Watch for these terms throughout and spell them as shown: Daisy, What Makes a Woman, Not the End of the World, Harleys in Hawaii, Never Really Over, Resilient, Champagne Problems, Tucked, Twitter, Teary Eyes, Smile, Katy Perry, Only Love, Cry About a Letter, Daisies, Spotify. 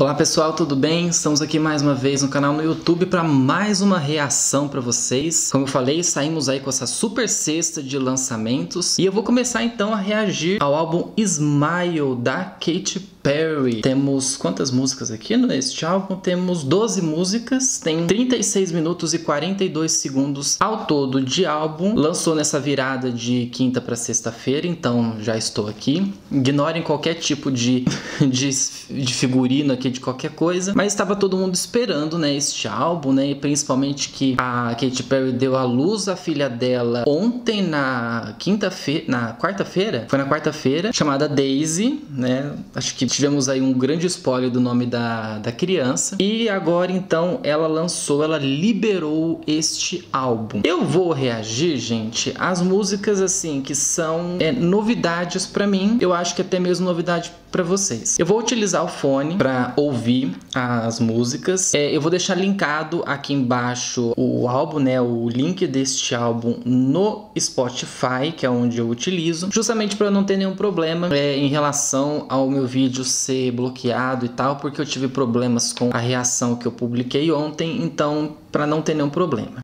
Olá pessoal, tudo bem? Estamos aqui mais uma vez no canal no YouTube para mais uma reação para vocês. Como eu falei, saímos aí com essa super cesta de lançamentos e eu vou começar então a reagir ao álbum Smile da Katy Perry. Temos quantas músicas aqui neste álbum? Temos 12 músicas, tem 36 minutos e 42 segundos ao todo de álbum. Lançou nessa virada de quinta para sexta-feira, então já estou aqui. Ignorem qualquer tipo de figurino aqui, de qualquer coisa, mas estava todo mundo esperando, né, este álbum, né, e principalmente que a Katy Perry deu à luz a filha dela ontem na quarta-feira, chamada Daisy, né, acho que tivemos aí um grande spoiler do nome da criança, e agora então ela liberou este álbum. Eu vou reagir, gente, às músicas assim, que são novidades pra mim, eu acho que até mesmo novidade pra vocês. Eu vou utilizar o fone pra ouvir as músicas. Eu vou deixar linkado aqui embaixo o álbum, né, o link deste álbum no Spotify, que é onde eu utilizo, justamente pra não ter nenhum problema em relação ao meu vídeo ser bloqueado e tal, porque eu tive problemas com a reação que eu publiquei ontem, então pra não ter nenhum problema.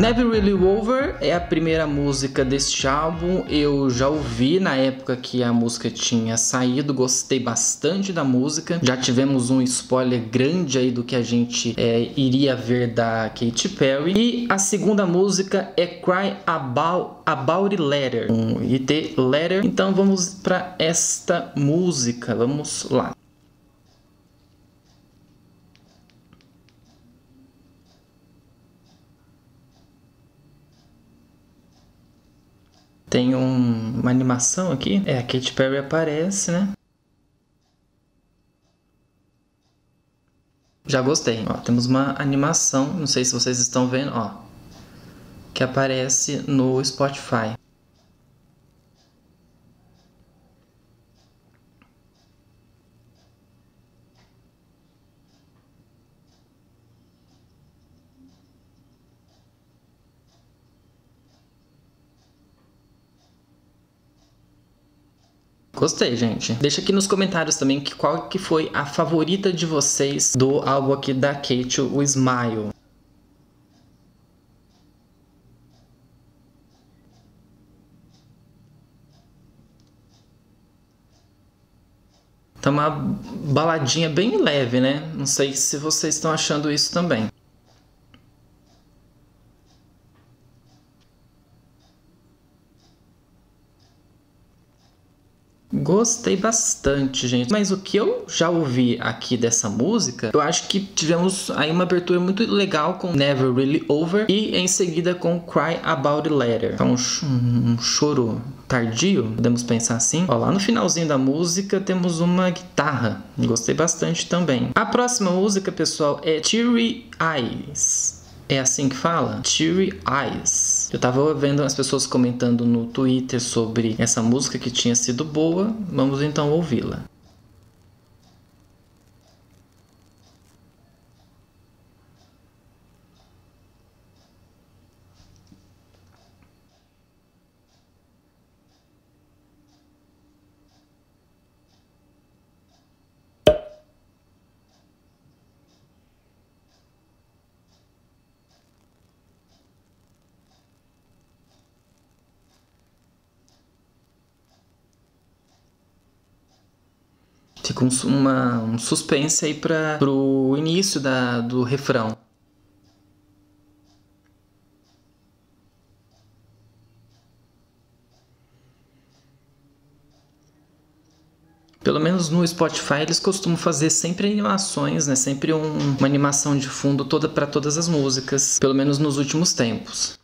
Never Really Over é a primeira música deste álbum, eu já ouvi na época que a música tinha saído, gostei bastante da música, já tivemos um spoiler grande aí do que a gente iria ver da Katy Perry. E a segunda música é Cry About a Letter, letter, então vamos para esta música, vamos lá. Tem uma animação aqui. A Katy Perry aparece, né? Já gostei. Ó, temos uma animação, não sei se vocês estão vendo, ó, que aparece no Spotify. Gostei, gente. Deixa aqui nos comentários também qual que foi a favorita de vocês do álbum aqui da Katy, o Smile. Tá uma baladinha bem leve, né? Não sei se vocês estão achando isso também. Gostei bastante, gente. Mas o que eu já ouvi aqui dessa música, eu acho que tivemos aí uma abertura muito legal com Never Really Over e em seguida com Cry About a Letter. Então, um choro tardio, podemos pensar assim. Ó, lá no finalzinho da música temos uma guitarra. Gostei bastante também. A próxima música, pessoal, é Teary Eyes. É assim que fala? Teary Eyes. Eu tava vendo as pessoas comentando no Twitter sobre essa música que tinha sido boa. Vamos então ouvi-la. Fica um suspense aí para o início do refrão. Pelo menos no Spotify eles costumam fazer sempre animações, né? Sempre uma animação de fundo toda para todas as músicas, pelo menos nos últimos tempos.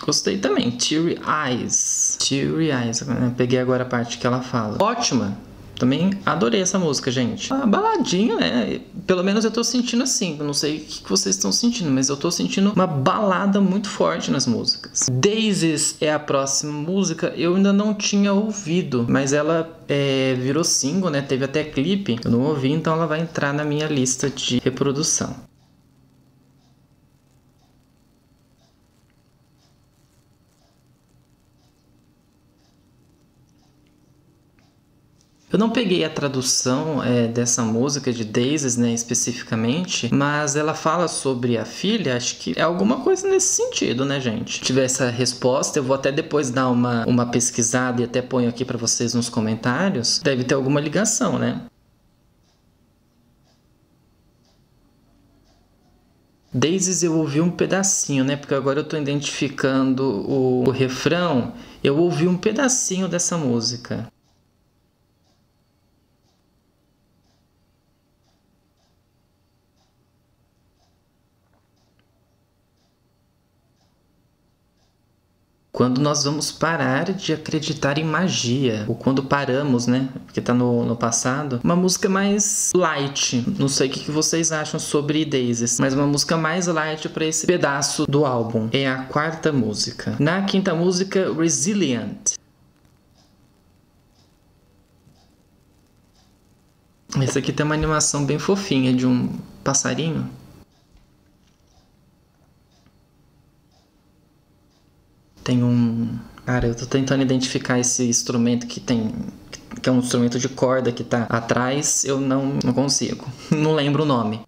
Gostei também, Teary Eyes. Teary Eyes, peguei agora a parte que ela fala. Ótima! Também adorei essa música, gente. A baladinha, né? Pelo menos eu tô sentindo assim. Eu não sei o que vocês estão sentindo, mas eu tô sentindo uma balada muito forte nas músicas. Daisies é a próxima música. Eu ainda não tinha ouvido, mas ela virou single, né? Teve até clipe. Eu não ouvi, então ela vai entrar na minha lista de reprodução. Eu não peguei a tradução dessa música de Daisies, né, especificamente, mas ela fala sobre a filha, acho que é alguma coisa nesse sentido, né, gente? Se tiver essa resposta, eu vou até depois dar uma pesquisada e até ponho aqui pra vocês nos comentários. Deve ter alguma ligação, né? Daisies eu ouvi um pedacinho, né, porque agora eu tô identificando o refrão, eu ouvi um pedacinho dessa música. Quando nós vamos parar de acreditar em magia, ou quando paramos, né, porque tá no passado, uma música mais light, não sei o que vocês acham sobre Daisies, mas uma música mais light pra esse pedaço do álbum. É a quarta música. Na quinta música, Resilient. Essa aqui tem uma animação bem fofinha de um passarinho. Tem um... Cara, eu tô tentando identificar esse instrumento que tem... Que é um instrumento de corda que tá atrás. Eu não consigo. Não lembro o nome.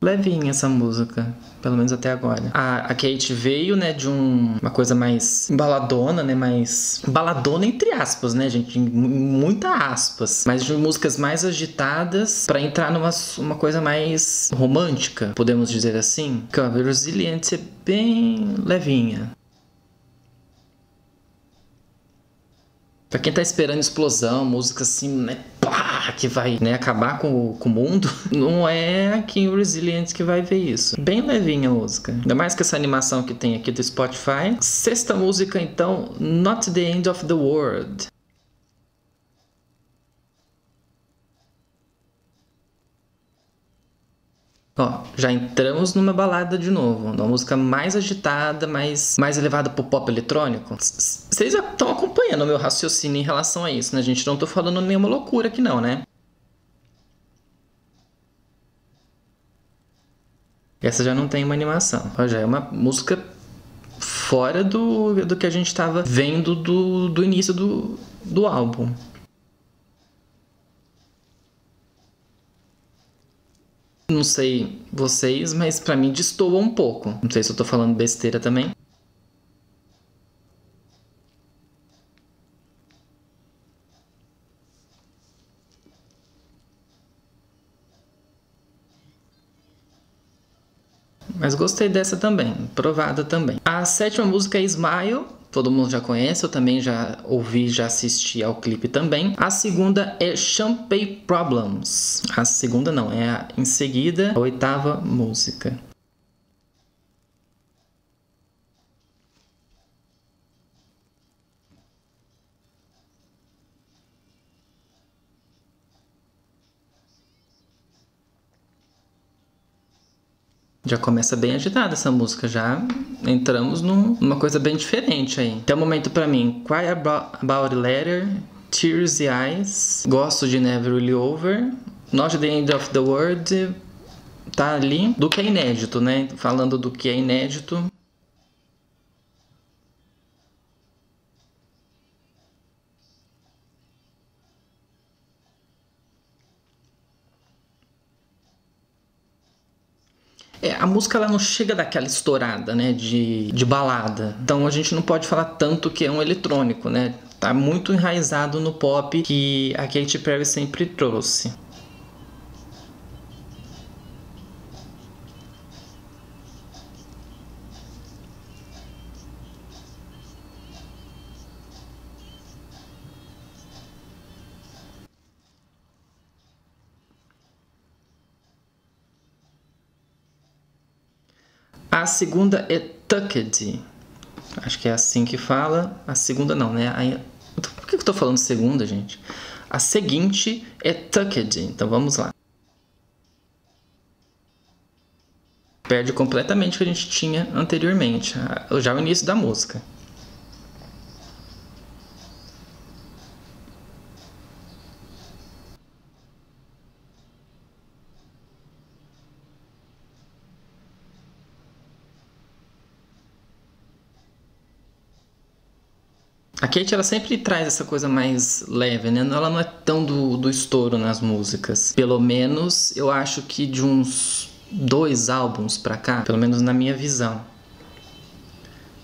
Levinha essa música, pelo menos até agora. A Katy veio, né, de uma coisa mais baladona, né, mais baladona entre aspas, né, gente, muita aspas, mas de músicas mais agitadas pra entrar numa coisa mais romântica, podemos dizer assim. Que a Resilient é bem levinha. Pra quem tá esperando explosão, música assim, né, pá, que vai, né, acabar com o mundo, não é aqui em Resilient que vai ver isso. Bem levinha a música. Ainda mais que essa animação que tem aqui do Spotify. Sexta música, então, Not the End of the World. Ó, já entramos numa balada de novo, numa música mais agitada, mais elevada pro pop eletrônico. Vocês já estão acompanhando o meu raciocínio em relação a isso, né, gente? Não tô falando nenhuma loucura aqui não, né? Essa já não tem uma animação. Ó, já é uma música fora do que a gente tava vendo do início do álbum. Não sei vocês, mas pra mim destoa um pouco. Não sei se eu tô falando besteira também. Mas gostei dessa também, provada também. A sétima música é Smile, todo mundo já conhece, eu também já ouvi, já assisti ao clipe também. A segunda é Champagne Problems. A segunda não, em seguida a oitava música. Já começa bem agitada essa música, já entramos numa coisa bem diferente aí. Até o momento pra mim, Cry About a Letter, Teary Eyes, gosto de Never Really Over, Not the End of the World, tá ali. Do que é inédito, né? Falando do que é inédito. A música ela não chega daquela estourada, né, de balada. Então a gente não pode falar tanto que é um eletrônico, né? Tá muito enraizado no pop que a Katy Perry sempre trouxe. A segunda é Tucked. Acho que é assim que fala. A segunda não, né? Por que eu tô falando segunda, gente? A seguinte é Tucked. Então vamos lá. Perde completamente o que a gente tinha anteriormente, já o início da música. A Katy, ela sempre traz essa coisa mais leve, né? Ela não é tão do estouro nas músicas. Pelo menos, eu acho que de uns 2 álbuns pra cá, pelo menos na minha visão.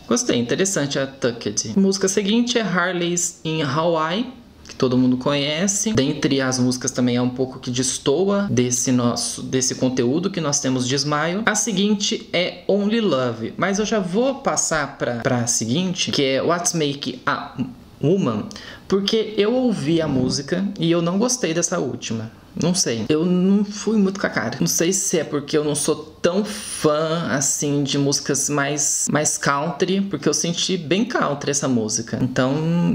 Gostei, interessante a Tucked. Música seguinte é Harleys in Hawaii, que todo mundo conhece. Dentre as músicas também é um pouco que destoa desse conteúdo que nós temos de Smile. A seguinte é Only Love, mas eu já vou passar pra seguinte, que é What Makes a Woman, porque eu ouvi a música e eu não gostei dessa última. Não sei, eu não fui muito com a cara. Não sei se é porque eu não sou tão fã, assim, de músicas mais country, porque eu senti bem country essa música. Então,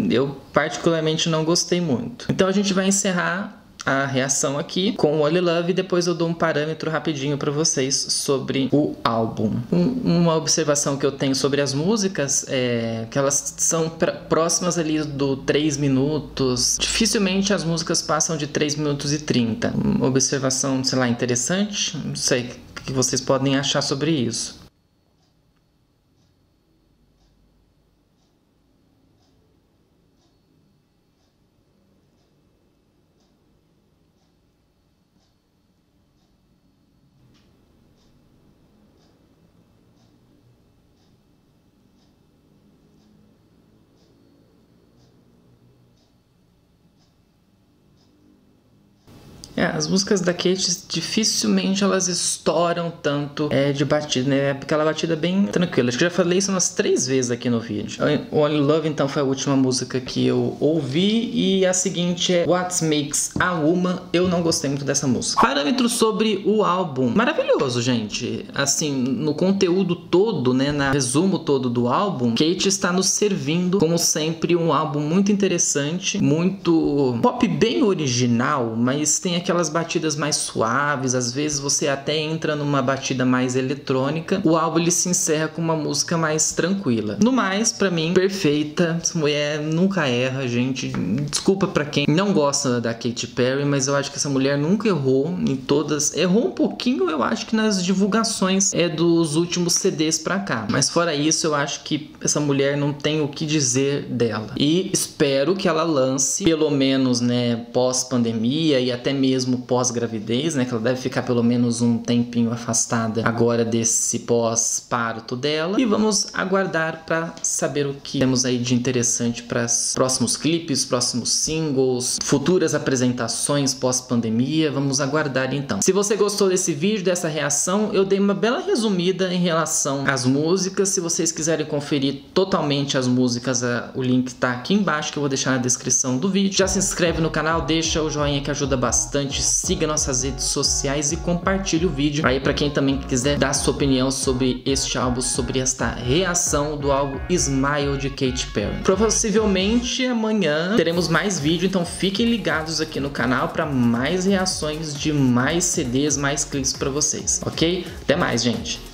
eu particularmente não gostei muito. Então, a gente vai encerrar a reação aqui com Only Love e depois eu dou um parâmetro rapidinho pra vocês sobre o álbum. Uma observação que eu tenho sobre as músicas é que elas são próximas ali do 3 minutos. Dificilmente as músicas passam de 3 minutos e 30. Uma observação, sei lá, interessante. Não sei o que vocês podem achar sobre isso. As músicas da Katy dificilmente elas estouram tanto de batida, né? Aquela batida bem tranquila. Acho que eu já falei isso umas 3 vezes aqui no vídeo. Only Love, então, foi a última música que eu ouvi. E a seguinte é What Makes a Woman. Eu não gostei muito dessa música. Parâmetro sobre o álbum. Maravilhoso, gente. Assim, no conteúdo todo, né? No resumo todo do álbum, Katy está nos servindo, como sempre, um álbum muito interessante. Muito pop bem original, mas tem aquelas batidas mais suaves, às vezes você até entra numa batida mais eletrônica. O álbum ele se encerra com uma música mais tranquila. No mais, pra mim, perfeita. Essa mulher nunca erra, gente. Desculpa pra quem não gosta da Katy Perry, mas eu acho que essa mulher nunca errou em todas. Errou um pouquinho, eu acho que nas divulgações dos últimos CDs pra cá. Mas fora isso, eu acho que essa mulher não tem o que dizer dela. E espero que ela lance, pelo menos, né, pós-pandemia e até mesmo pós-gravidez, né? Que ela deve ficar pelo menos um tempinho afastada agora desse pós-parto dela. E vamos aguardar para saber o que temos aí de interessante para próximos clipes, próximos singles, futuras apresentações pós-pandemia. Vamos aguardar então. Se você gostou desse vídeo, dessa reação, eu dei uma bela resumida em relação às músicas. Se vocês quiserem conferir totalmente as músicas, o link tá aqui embaixo que eu vou deixar na descrição do vídeo. Já se inscreve no canal, deixa o joinha que ajuda bastante. Siga nossas redes sociais e compartilhe o vídeo. Aí pra quem também quiser dar sua opinião sobre este álbum, sobre esta reação do álbum Smile de Katy Perry. Possivelmente amanhã teremos mais vídeo, então fiquem ligados aqui no canal pra mais reações de mais CDs, mais clipes pra vocês, ok? Até mais, gente!